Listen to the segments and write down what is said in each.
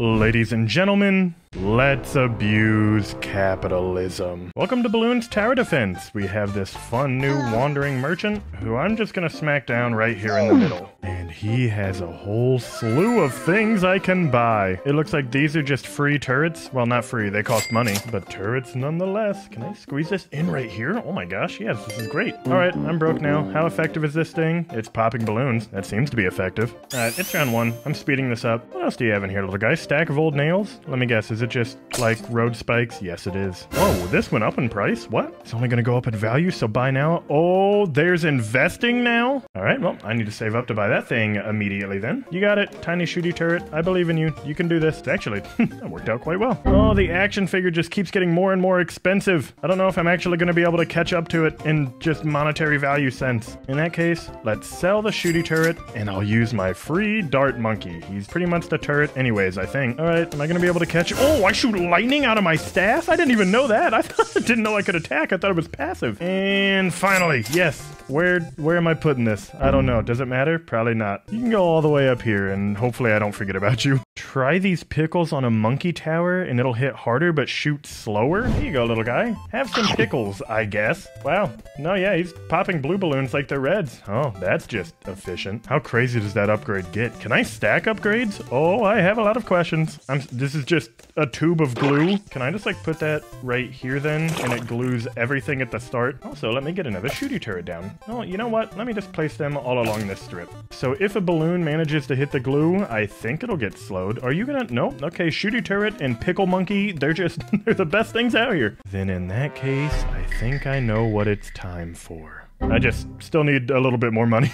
Ladies and gentlemen, let's abuse capitalism. Welcome to Balloon's Tower Defense. We have this fun new wandering merchant who I'm just gonna smack down right here in the middle. And he has a whole slew of things I can buy. It looks like these are just free turrets. Well, not free, they cost money, but turrets nonetheless. Can I squeeze this in right here? Oh my gosh, yes, this is great. All right, I'm broke now. How effective is this thing? It's popping balloons. That seems to be effective. All right, it's round one. I'm speeding this up. What else do you have in here, little guy? Stack of old nails? Let me guess, is it just like road spikes? Yes, it is. Oh, this went up in price? What? It's only gonna go up in value, so buy now. Oh, there's investing now? All right, well, I need to save up to buy that thing immediately then. You got it, tiny shooty turret. I believe in you. You can do this. Actually, that worked out quite well. Oh, the action figure just keeps getting more and more expensive. I don't know if I'm actually gonna be able to catch up to it in just monetary value sense. In that case, let's sell the shooty turret and I'll use my free dart monkey. He's pretty much the turret anyways, I think. All right, am I gonna be able to catch it? Oh, I shoot lightning out of my staff? I didn't even know that. I didn't know I could attack. I thought it was passive. And finally, yes. Where am I putting this? I don't know. Does it matter? Probably not. You can go all the way up here and hopefully I don't forget about you. Try these pickles on a monkey tower and it'll hit harder but shoot slower. There you go, little guy. Have some pickles, I guess. Wow. No, yeah, he's popping blue balloons like they're reds. Oh, that's just efficient. How crazy does that upgrade get? Can I stack upgrades? Oh, I have a lot of questions. This is just a tube of glue. Can I just like put that right here then? And it glues everything at the start. Also, let me get another shooty turret down. Oh, you know what? Let me just place them all along this strip. So if a balloon manages to hit the glue, I think it'll get slowed. Are you gonna? Nope. Okay, shooty turret and pickle monkey. They're the best things out here. Then in that case, I think I know what it's time for. I just still need a little bit more money.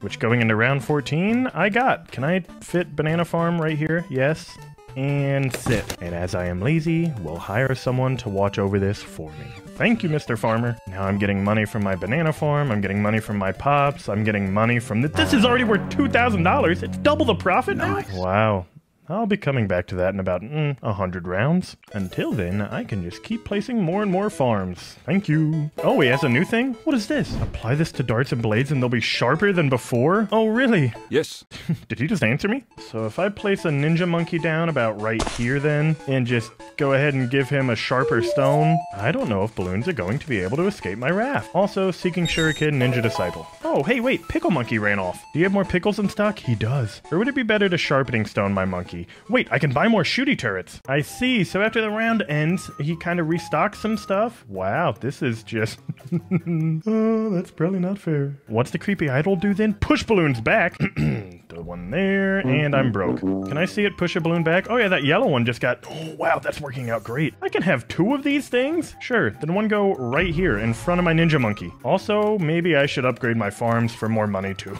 Which going into round 14, I got. Can I fit Banana Farm right here? Yes. And sit. And as I am lazy, we'll hire someone to watch over this for me. Thank you, Mr. Farmer. Now I'm getting money from my banana farm. I'm getting money from my pops. I'm getting money from this is already worth $2,000. It's double the profit now. Wow. I'll be coming back to that in about 100 rounds. Until then, I can just keep placing more and more farms. Thank you. Oh, he has a new thing? What is this? Apply this to darts and blades and they'll be sharper than before? Oh, really? Yes. Did he just answer me? So if I place a ninja monkey down about right here then, and just go ahead and give him a sharper stone, I don't know if balloons are going to be able to escape my raft. Also, seeking shuriken ninja disciple. Oh, hey, wait, pickle monkey ran off. Do you have more pickles in stock? He does. Or would it be better to sharpening stone my monkey? Wait, I can buy more shooty turrets. I see. So after the round ends, he kind of restocks some stuff. Wow, this is just... oh, that's probably not fair. What's the creepy idol do then? Push balloons back. The one there, and I'm broke. Can I see it push a balloon back? Oh yeah, that yellow one just got... Oh, wow, that's working out great. I can have two of these things? Sure, then one go right here in front of my ninja monkey. Also, maybe I should upgrade my farms for more money too.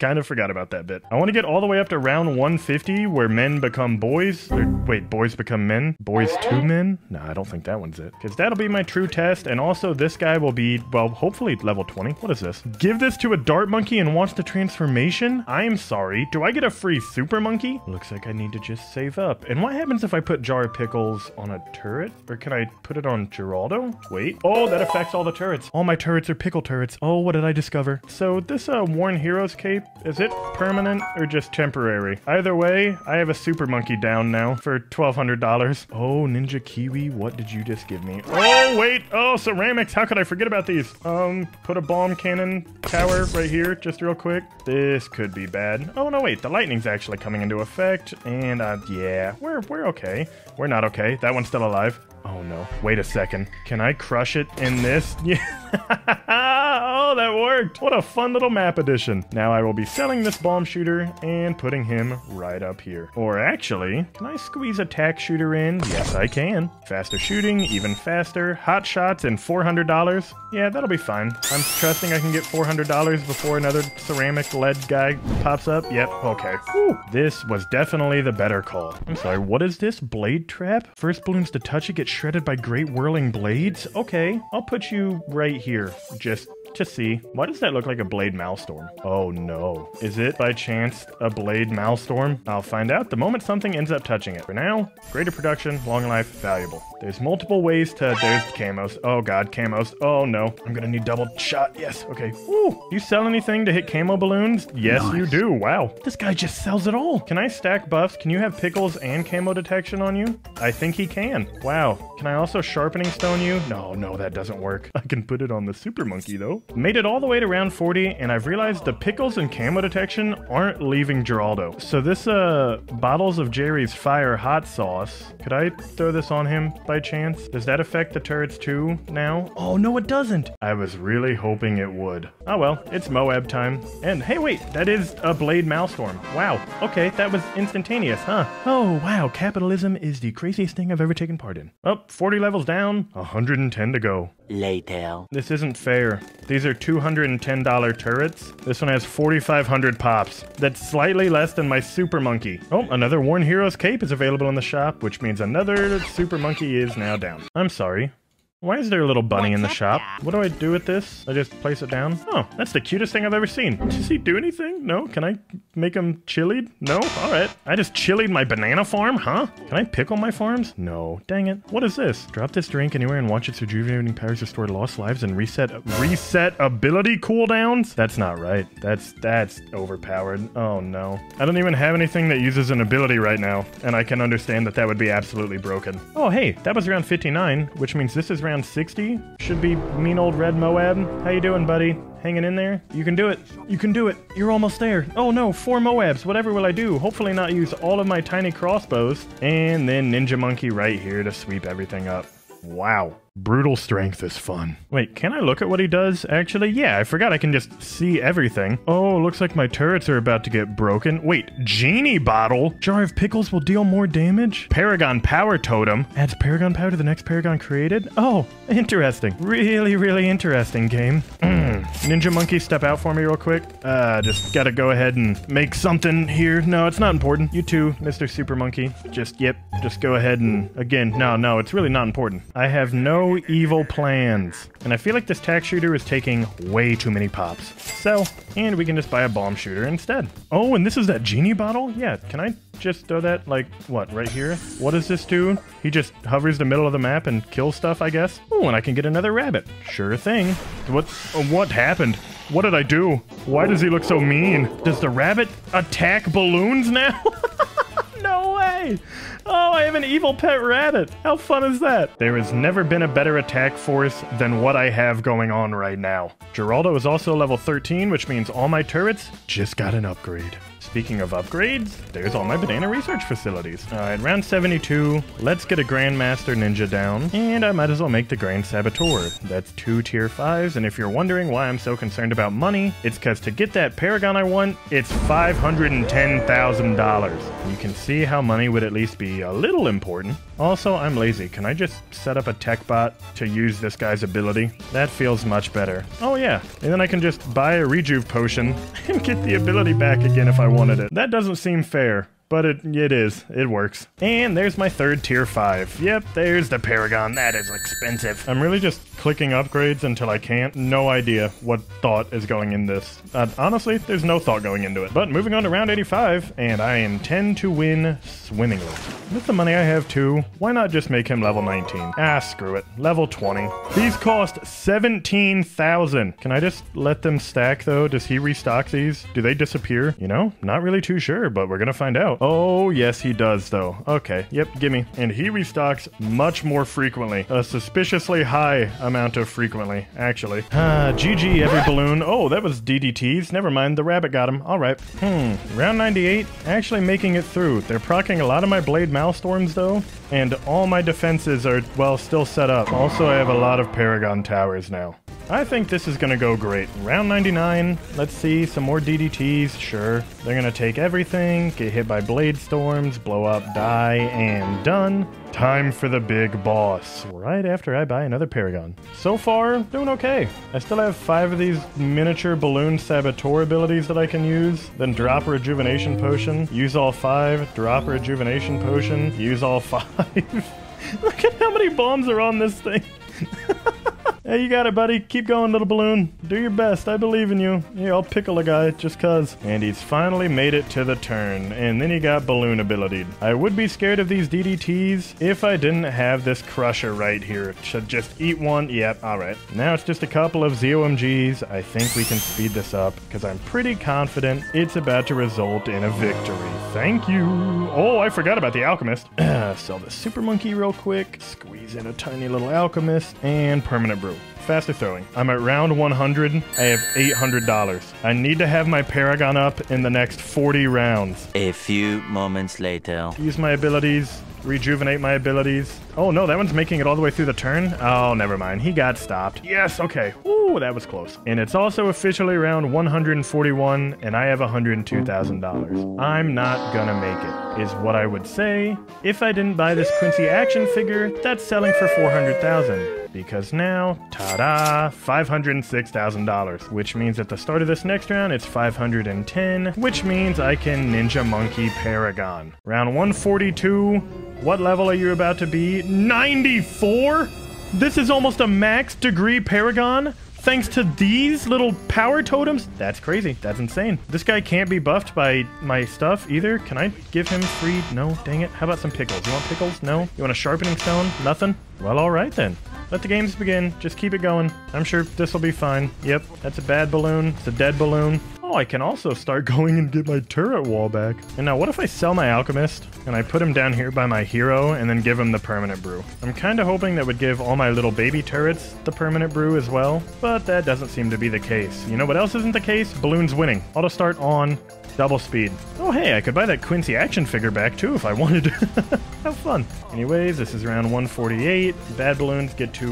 Kind of forgot about that bit. I want to get all the way up to round 150 where men become boys. Or, wait, boys become men? Boys to men? No, I don't think that one's it. Because that'll be my true test. And also this guy will be, well, hopefully level 20. What is this? Give this to a dart monkey and watch the transformation? I am sorry. Do I get a free super monkey? Looks like I need to just save up. And what happens if I put jar of pickles on a turret? Or can I put it on Geraldo? Wait. Oh, that affects all the turrets. All my turrets are pickle turrets. Oh, what did I discover? So this worn heroes cape, is it permanent or just temporary? Either way, I have a super monkey down now for $1,200. Oh, Ninja Kiwi, what did you just give me? Oh, wait. Oh, ceramics. How could I forget about these? Put a bomb cannon tower right here just real quick. This could be bad. Oh, no, wait. The lightning's actually coming into effect. And, yeah, we're okay. We're not okay. That one's still alive. Oh, no. Wait a second. Can I crush it in this? Yeah. Oh, that worked. What a fun little map addition. Now I will be selling this bomb shooter and putting him right up here. Or actually, can I squeeze a tack shooter in? Yes, I can. Faster shooting, even faster. Hot shots and $400. Yeah, that'll be fine. I'm trusting I can get $400 before another ceramic lead guy pops up. Yep, okay. Whew. This was definitely the better call. I'm sorry, what is this? Blade trap? First balloons to touch it get shredded by great whirling blades? Okay, I'll put you right here. Just to see. Why does that look like a Blade Maelstrom? Oh no. Is it by chance a Blade Maelstrom? I'll find out the moment something ends up touching it. For now, greater production, long life, valuable. There's multiple ways to... There's camos. Oh god, camos. Oh no. I'm gonna need double shot. Yes. Okay. Woo. You sell anything to hit camo balloons? Yes, nice. You do. Wow. This guy just sells it all. Can I stack buffs? Can you have pickles and camo detection on you? I think he can. Wow. Can I also sharpening stone you? No, that doesn't work. I can put it on the super monkey though. Made it all the way to round 40 and I've realized the pickles and camo detection aren't leaving Geraldo. So this bottles of Jerry's fire hot sauce, could I throw this on him by chance? Does that affect the turrets too now? Oh no, it doesn't. I was really hoping it would. Oh well, it's MOAB time. And hey wait, that is a Blade Maelstrom. Wow. Okay, that was instantaneous, huh? Oh wow, capitalism is the craziest thing I've ever taken part in. Oh, 40 levels down, 110 to go. Later. This isn't fair. These are $210 turrets. This one has 4,500 pops. That's slightly less than my super monkey. Oh, another Worn Hero's Cape is available in the shop, which means another super monkey is now down. I'm sorry. Why is there a little bunny in the shop? What do I do with this? I just place it down? Oh, that's the cutest thing I've ever seen. Does he do anything? No? Can I make him chillied? No? All right. I just chillied my banana farm, huh? Can I pickle my farms? No. Dang it. What is this? Drop this drink anywhere and watch its rejuvenating powers restore lost lives and reset ability cooldowns? That's not right. That's overpowered. Oh no. I don't even have anything that uses an ability right now, and I can understand that that would be absolutely broken. Oh hey, that was round 59, which means this is round 60. Should be mean old Red MOAB. How you doing, buddy? Hanging in there? You can do it. You can do it. You're almost there. Oh no, 4 MOABs. Whatever will I do? Hopefully not use all of my tiny crossbows. And then Ninja Monkey right here to sweep everything up. Wow. Brutal strength is fun. Wait, can I look at what he does, actually? Yeah, I forgot I can just see everything. Oh, looks like my turrets are about to get broken. Wait, Genie Bottle? Jar of Pickles will deal more damage? Paragon Power Totem? Adds Paragon Power to the next Paragon created? Oh, interesting. Really, really interesting game. Ninja Monkey, step out for me real quick. Just gotta go ahead and make something here. No, it's not important. You too, Mr. Super Monkey. Just, yep, just go ahead and, again, no, it's really not important. I have no evil plans. And I feel like this tack shooter is taking way too many pops. So, and we can just buy a bomb shooter instead. Oh, and this is that Genie Bottle? Yeah, can I just throw that, like, what, right here? What does this do? He just hovers the middle of the map and kills stuff, I guess. Oh, and I can get another rabbit. Sure thing. What happened? What did I do? Why does he look so mean? Does the rabbit attack balloons now? No way! Oh, I have an evil pet rabbit. How fun is that? There has never been a better attack force than what I have going on right now. Geraldo is also level 13, which means all my turrets just got an upgrade. Speaking of upgrades, there's all my banana research facilities. All right, round 72. Let's get a Grandmaster Ninja down. And I might as well make the Grand Saboteur. That's 2 tier 5s. And if you're wondering why I'm so concerned about money, it's because to get that Paragon I want, it's $510,000. You can see how money would at least be a little important. Also, I'm lazy. Can I just set up a tech bot to use this guy's ability? That feels much better. Oh yeah. And then I can just buy a rejuve potion and get the ability back again if I wanted it. That doesn't seem fair, but it is. It works. And there's my third tier 5. Yep, there's the Paragon. That is expensive. I'm really just clicking upgrades until I can't. No idea what thought is going in this. Honestly, there's no thought going into it. But moving on to round 85, and I intend to win swimmingly. With the money I have too, why not just make him level 19? Ah, screw it. Level 20. These cost $17,000. Can I just let them stack though? Does he restock these? Do they disappear? You know, not really too sure, but we're gonna find out. Oh, yes, he does though. Okay, yep, gimme. And he restocks much more frequently. A suspiciously high amount of frequently, actually. GG every balloon. Oh, that was DDTs. Never mind, the rabbit got him. All right. Round 98, actually making it through. They're proccing a lot of my Blade Maelstroms though, and all my defenses are, well, still set up. Also, I have a lot of Paragon Towers now. I think this is gonna go great. Round 99, let's see, some more DDTs, sure. They're gonna take everything, get hit by Blade Storms, blow up, die, and done. Time for the big boss, right after I buy another Paragon. So far, doing okay. I still have 5 of these miniature balloon saboteur abilities that I can use, then drop a rejuvenation potion, use all 5, drop a rejuvenation potion, use all 5. Look at how many bombs are on this thing. Hey, you got it, buddy. Keep going, little balloon. Do your best. I believe in you. Here, I'll pickle a guy just cuz. And he's finally made it to the turn. And then he got balloon ability. I would be scared of these DDTs if I didn't have this crusher right here. Should just eat one. Yep, alright. Now it's just a couple of ZOMGs. I think we can speed this up because I'm pretty confident it's about to result in a victory. Thank you. Oh, I forgot about the alchemist. Sell the super monkey real quick. Squeeze in a tiny little alchemist and permanent brew. Faster throwing. I'm at round 100. I have $800. I need to have my Paragon up in the next 40 rounds. A few moments later. Use my abilities. Rejuvenate my abilities. Oh no, that one's making it all the way through the turn. Oh, never mind. He got stopped. Yes, okay. Ooh, that was close. And it's also officially round 141, and I have $102,000. I'm not gonna make it, is what I would say. If I didn't buy this Quincy action figure, that's selling for $400,000. Because now, ta-da, $506,000, which means at the start of this next round, it's 510, which means I can Ninja Monkey Paragon. Round 142, what level are you about to be? 94? This is almost a max degree Paragon? Thanks to these little power totems? That's crazy. That's insane. This guy can't be buffed by my stuff either. Can I give him free? No, dang it. How about some pickles? You want pickles? No. You want a sharpening stone? Nothing? Well, all right then. Let the games begin. Just keep it going. I'm sure this will be fine. Yep, that's a bad balloon. It's a dead balloon. Oh, I can also start going and get my turret wall back. And now what if I sell my alchemist and I put him down here by my hero and then give him the permanent brew? I'm kind of hoping that would give all my little baby turrets the permanent brew as well, but that doesn't seem to be the case. You know what else isn't the case? Balloons winning. Auto start on double speed. Oh, hey, I could buy that Quincy action figure back too if I wanted to. Have fun. Anyways, this is round 148. Bad balloons get to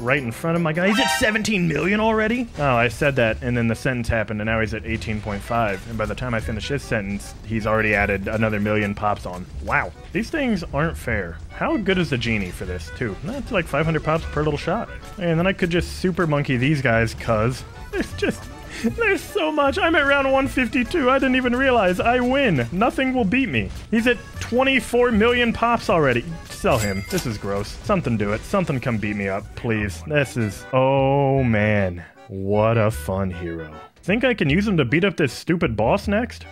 right in front of my guy. He's at 17 million already? Oh, I said that and then the sentence happened and now he's at 18.5, and by the time I finish this sentence, he's already added another million pops on. Wow. These things aren't fair. How good is the genie for this, too? That's like 500 pops per little shot. And then I could just super monkey these guys, cuz it's just... There's so much. I'm at round 152. I didn't even realize. I win. Nothing will beat me. He's at 24 million pops already. Sell him. This is gross. Something do it. Something come beat me up, please. This is... Oh, man. What a fun hero. Think I can use him to beat up this stupid boss next?